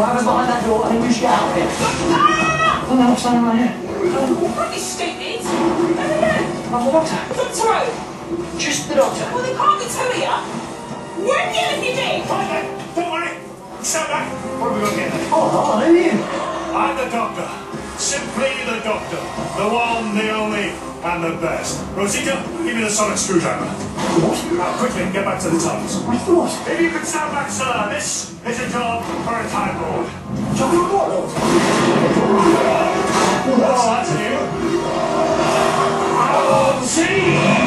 Why was behind that door and you shouted? Ah! Oh, no, something right here. Oh, don't be stupid. I'm the doctor. Doctor! Just the doctor. Well, they can't be two here. Where are you if you did? Right, don't worry. Stand back. What are we looking at? Oh, hello, who are you? I'm the doctor. Simply the doctor. The one, the only, and the best. Rosita, give me the sonic screwdriver. What? Now, quickly, get back to the TARDIS. I thought. If you could stand back, sir, this is a job for a time lord. Job for what, lord? Oh, that's new. I won't see.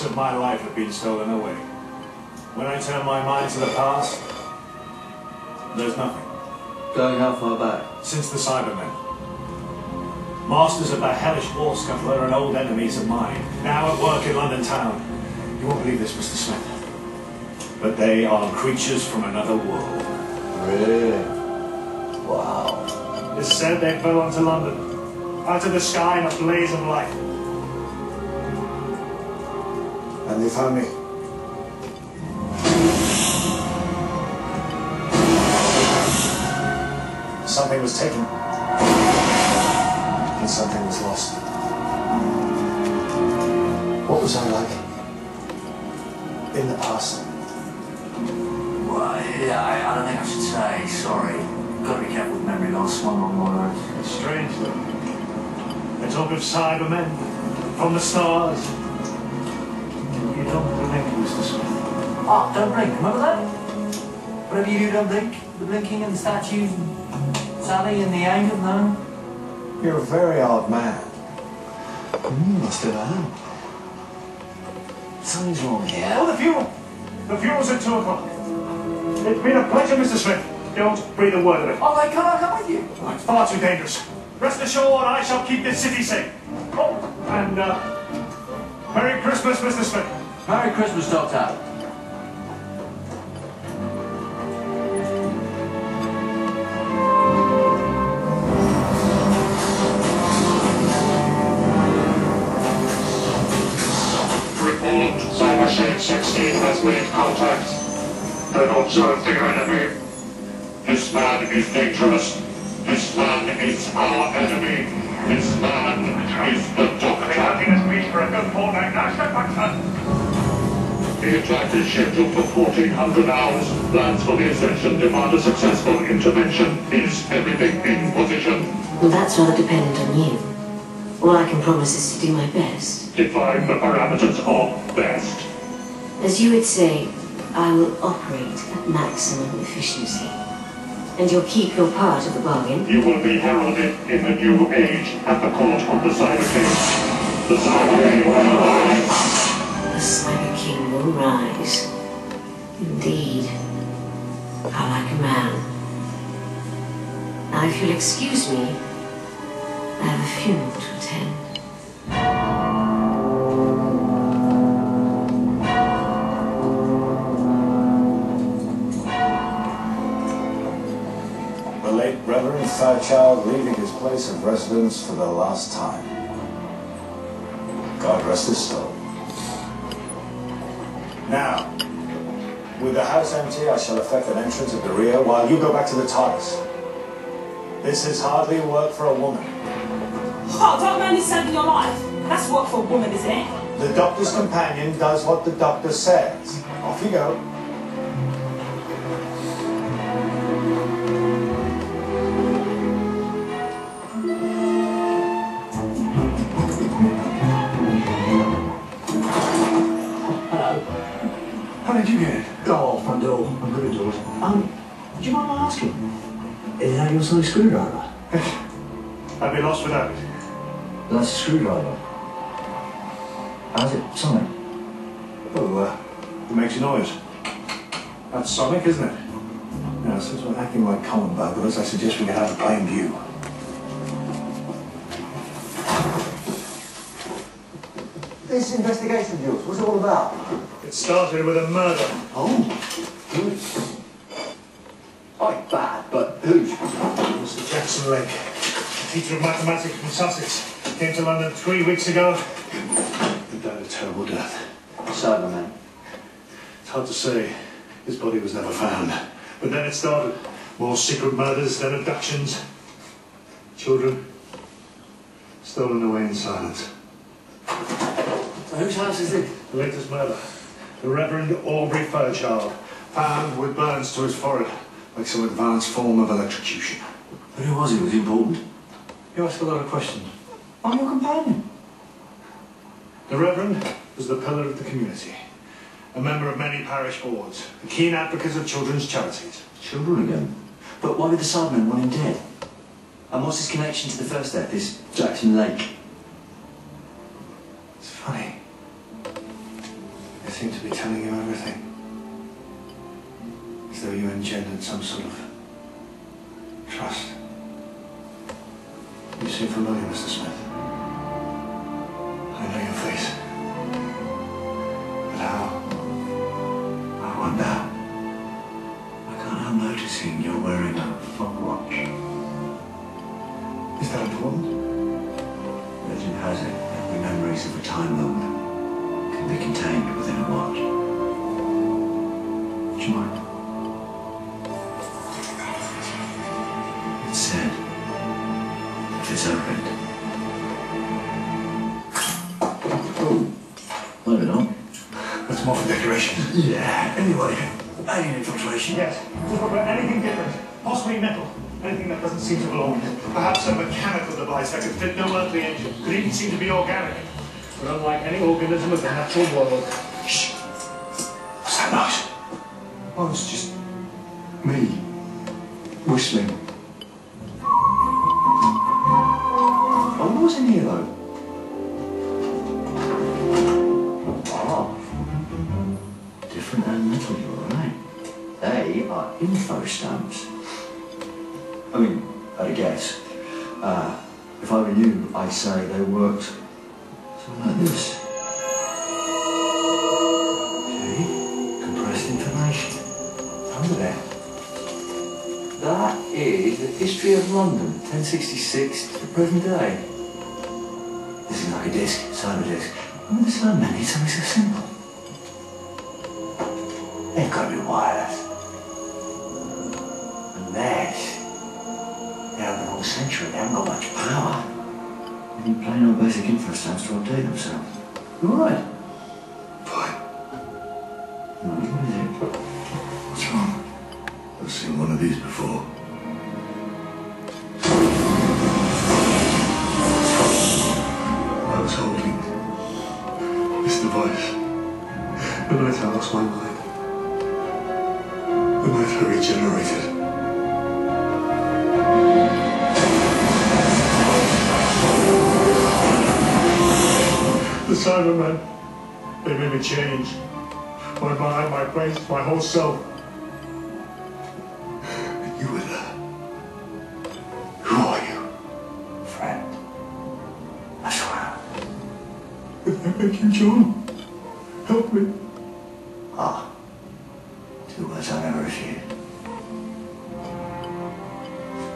Of my life have been stolen away. When I turn my mind to the past, there's nothing. Going how far back? Since the Cybermen. Masters of the hellish war scuffler and old enemies of mine, now at work in London town. You won't believe this, Mr. Smith, but they are creatures from another world. Really? Wow. It's said they fell onto London, out of the sky in a blaze of light. And they found me. Something was taken, and something was lost. What was I like in the past? Well, yeah, I don't think I should say sorry. Gotta be careful with memory loss. One more word. It's strange though. They talk of Cybermen from the stars. You don't blink, Mr. Smith. Ah, don't blink. Remember that? Whatever you do, don't blink. The blinking and the statues and Sally and the anger, no? You're a very odd man. I still am. Something's wrong here. Oh, the funeral! The funeral's at 2 o'clock. It's been a pleasure, Mr. Smith. Don't breathe a word of it. Oh, I can't. I'll come with you. Oh, it's far too dangerous. Rest assured, I shall keep this city safe. Oh, and, Merry Christmas, Mr. Smith. Merry Christmas, Doctor. Report, Cyber-shade 16 has made contact and observed the enemy. This man is dangerous. This man is our enemy. This man is the Doctor. It's for a good fortnight now. Step back, sir. The attack is scheduled for 1400 hours. Plans for the ascension demand a successful intervention. Is everything in position? Well, that's rather dependent on you. All I can promise is to do my best. Define the parameters of best. As you would say, I will operate at maximum efficiency. And you'll keep your part of the bargain. You will be heralded in the new age at the court of the Cybercase. The Cybermen will rise. The Cyber King will rise. Indeed, I like a man. Now, if you'll excuse me, I have a funeral to attend. The late Reverend Thad Child leaving his place of residence for the last time. God rest his soul. Now, with the house empty, I shall effect an entrance at the rear while you go back to the TARDIS. This is hardly work for a woman. Oh, don't man is saving your life. That's work for a woman, isn't it? The doctor's companion does what the doctor says. Off you go. Do you mind my asking? Is that your sonic screwdriver? I'd be lost without it. That's a screwdriver. How's it sonic? Well, it makes a noise. That's sonic, isn't it? Now, since we're acting like common burglars, I suggest we get out of plain view. This investigation of yours, what's it all about? It started with a murder. Oh. Quite bad, but who? Mr. Jackson Lake, a teacher of mathematics from Sussex. Came to London 3 weeks ago. He died a terrible death. Cyberman. It's hard to say. His body was never found. But then it started. More secret murders, then abductions. Children stolen away in silence. So whose house is it? The latest murder. The Reverend Aubrey Fairchild. Found with burns to his forehead, like some advanced form of electrocution. But who was he? Was he important? You ask a lot of questions. I'm your companion. The Reverend was the pillar of the community, a member of many parish boards, a keen advocate of children's charities. Children again? But why would the Cybermen want him dead? And what's his connection to the first death, this Jackson Lake? It's funny. They seem to be telling you everything. As though you engendered some sort of trust. You seem familiar, Mr. Smith. I know your face. But how? I wonder. I can't help noticing you're wearing a fob watch. Is that important? Legend has it that the memories of a Time Lord can be contained within a watch. Would you mind? Said, if it's opened. Oh, leave it on. That's more for decoration. Yeah, anyway, alien infiltration. Yes, we'll talk about anything different, possibly metal, anything that doesn't seem to belong. Perhaps a mechanical device that could fit no earthly engine, could even seem to be organic. But unlike any organism of the natural world. Shh! What's that noise? Oh, it's just me, whistling. What's in here though? Oh. Different and metal, you're right. They are info stamps. I mean, at a guess. If I were you, I'd say they worked something like this. Okay, compressed information. Under there. That is the history of London, 1066 to the present day. This is like a disc, cyber disc. I mean, there's so many, something so simple. They've got to be wireless. Unless they have the whole century, they haven't got much power. They need plain old basic info stamps to update themselves. You're right. Boy. in one of these before. I was holding this device the night I lost my mind. The night I regenerated. The Cybermen, they made me change. My mind, my face, my whole self. And you were there. Who are you? Friend. I swear. If I make you John, help me. Ah. Two words I'll never refuse.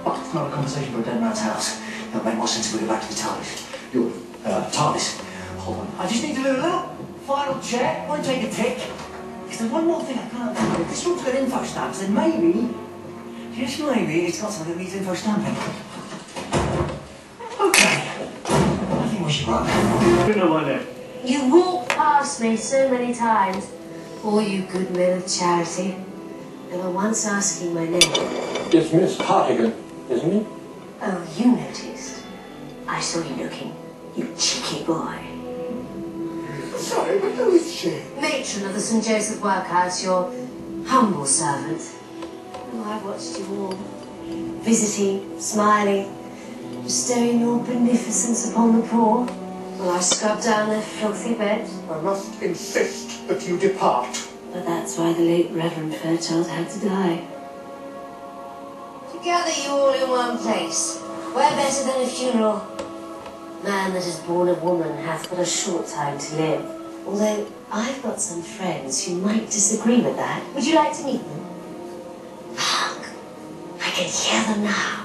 But it's not a conversation for a dead man's house. It would make more sense if we go back to the TARDIS. Your TARDIS. Hold on. I just need to do a little final check. Won't take a tick. Because there's one more thing I can't do. If this room's got info stamps, then maybe, just maybe, it's got something that needs info stamping. Okay. I think we should run. You walked past me so many times. All you good men of charity. Never once asking my name. It's Miss Hartigan, isn't it? Oh, you noticed. I saw you looking. You cheeky boy. Sorry, but who is she? Matron of the St. Joseph Workhouse, your humble servant. Oh, I've watched you all. Visiting, smiling, bestowing your beneficence upon the poor. Well, I scrubbed down their filthy bed. I must insist that you depart. But that's why the late Reverend Fairchild had to die. To gather you all in one place, where better than a funeral? Man that is born of woman hath but a short time to live. Although I've got some friends who might disagree with that. Would you like to meet them? Look, I can hear them now.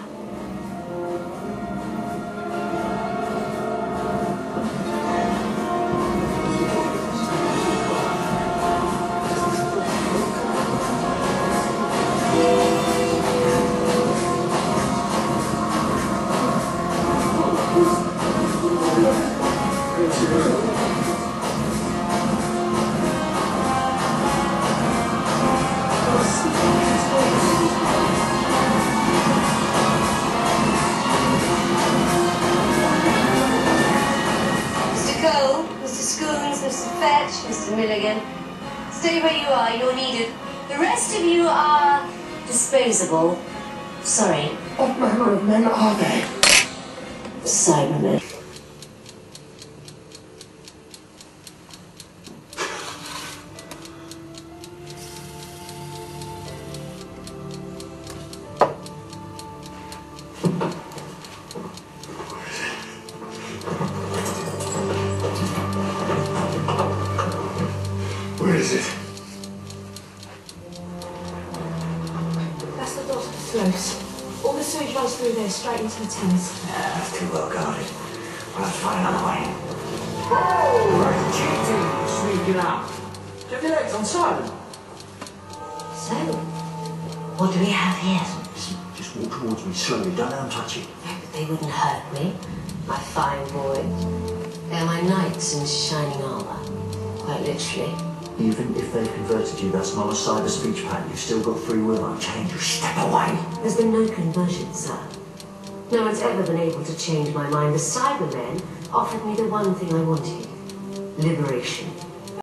Mr. Milligan, stay where you are, you're needed. The rest of you are disposable. Sorry. What manner of men are they? Cybermen. Straight into the Thames. Yeah, that's too well guarded. We'll have to find another way. Oh, right, cheating, sneaking out. Do you have your legs on silent? So, what do we have here? Just walk towards me slowly. Don't let them touch you. No, but they wouldn't hurt me, my fine boy. They are my knights in shining armour, quite literally. Even if they've converted you, that's not a cyber speech pattern. You've still got free will unchanged. You step away. There's been no conversion, sir. No one's ever been able to change my mind. The Cybermen offered me the one thing I wanted. Liberation.